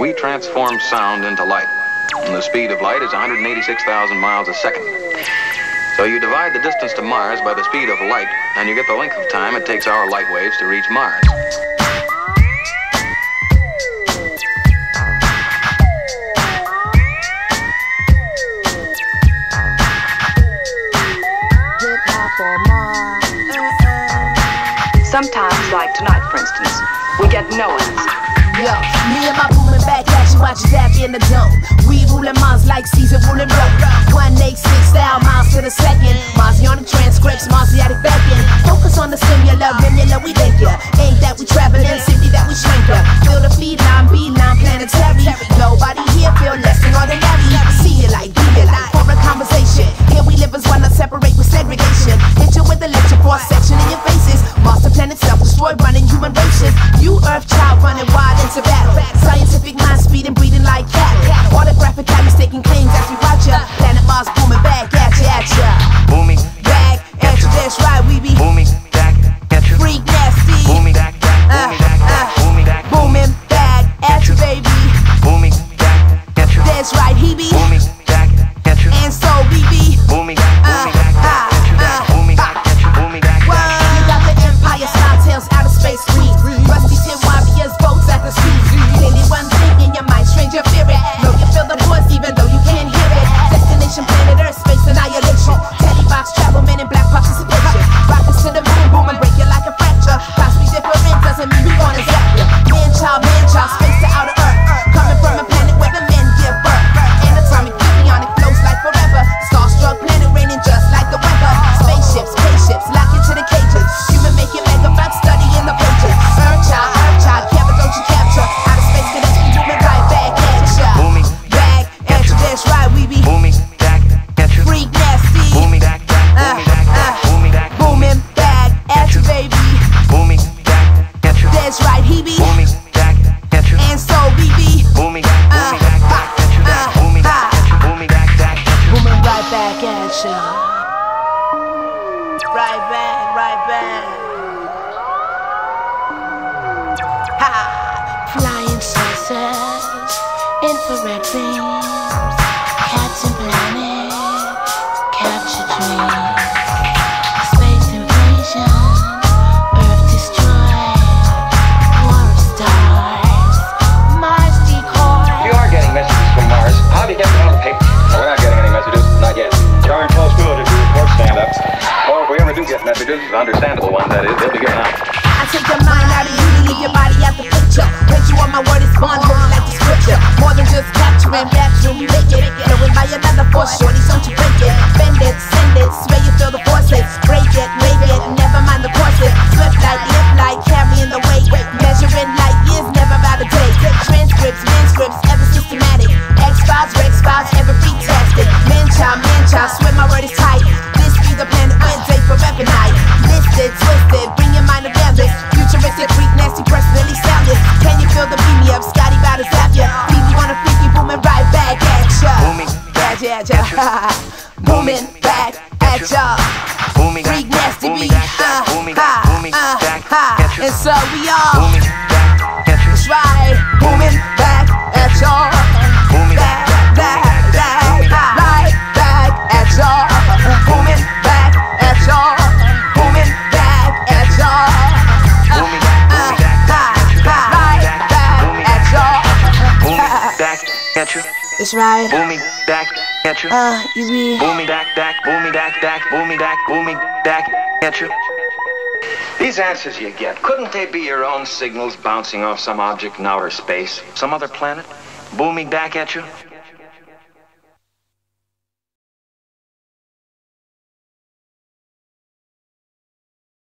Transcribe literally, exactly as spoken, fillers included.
We transform sound into light, and the speed of light is one hundred eighty-six thousand miles a second. So you divide the distance to Mars by the speed of light, and you get the length of time it takes our light waves to reach Mars. Sometimes, like tonight, for instance, we get noise. Yo, me and my Boomin Back Atcha, watch Zach in the dome. We ruling Mars like Caesar ruling Rome. one eighty-six thousand miles to the second. Marsian transcripts, Marsiatic beckon. Focus on the similar, vanilla we think ya. Ain't that we traveling, simply that we shrink ya. Feel the feline, beeline, planetary. Nobody here feel less than ordinary. See you like, do you like, for a conversation. Here we live as one, I separate with segregation. Hit you with a lecture for a section in your faces. Mars the planet self-destroyed, running human races. You Earth child running wild. Battle. Scientific mind speeding, breathing like cat. Autographic cat mistaking claims as we watch ya. Planet Mars booming back at ya, at ya. Booming back at ya, that's right, we be booming back at ya. Freak nasty. Booming back, uh, uh, booming back at ya, baby. Booming back at ya. That's right, he be booming back at ya. And so we be booming back at ya. Booming back at ya, booming back at ya. You got the Empire style tales out of space, sweet. Rusty tin warriors, boats. Anyone thinking your mind, strange your spirit. Know you feel the voice even though you can't hear it. Destination planet Earth, space annihilation. Telebox, travel, men in black participation. Rockets to the moon, boom and break it like a fracture. Class be different, doesn't mean we gonna zap you. Man child, man child, space to outer Earth. Coming from a planet where the men give birth. Anatomic, embryonic flows like forever. Starstruck planet raining just like the weather. Spaceships, spaceships, lock it to the cages. Human make it mega vibe, study in the pages. Earth child, Earth child, Kevin, don't you capture? Right back, right back. Ha! Flying sunsets, infrared beams, cats and planets, capture dreams. Space invasion, Earth destroyed, war of stars, Mars decoy. We are getting messages from Mars. How do you get them on the paper? We're not getting any messages, not yet. Jarring close field if you report stand-ups. Or if we ever do get messages, understandable ones that is, they'll be getting out. I take your mind out of you to leave your body out the picture. Place you on my word, it's bond, holy like the scripture. More than just capturing, rapture, you make it. Knowing by another force, shorties, don't you break it. Bend it, send it, sway you, feel the forces. Break it, wave it, never mind the courses. Slip like, live like, carrying the weight. Measuring light years, never out of date. Transcripts, manuscripts, ever systematic. X-Files, Rex-Files, ever fantastic. Man child, man child, swear my word is tight. The planet Wednesday forever night. Listed, twisted, bring your mind around this. Futuristic, freak, nasty, personally soundless. Can you feel the beat me up? Scotty about to zap ya. People wanna freaky booming right back at ya. Booming back at ya. Booming back at ya. Freak nasty beat. Uh, uh, uh, and so we all. That's right. Booming back at y'all. Back, back, back, right back at y'all. Booming back at y'all, booming back at y'all, booming back at you. It's right. Booming back at you. Uh, you be booming back, back, booming back, back, booming back, booming back at you. These answers you get, couldn't they be your own signals bouncing off some object in outer space, some other planet, booming back at you?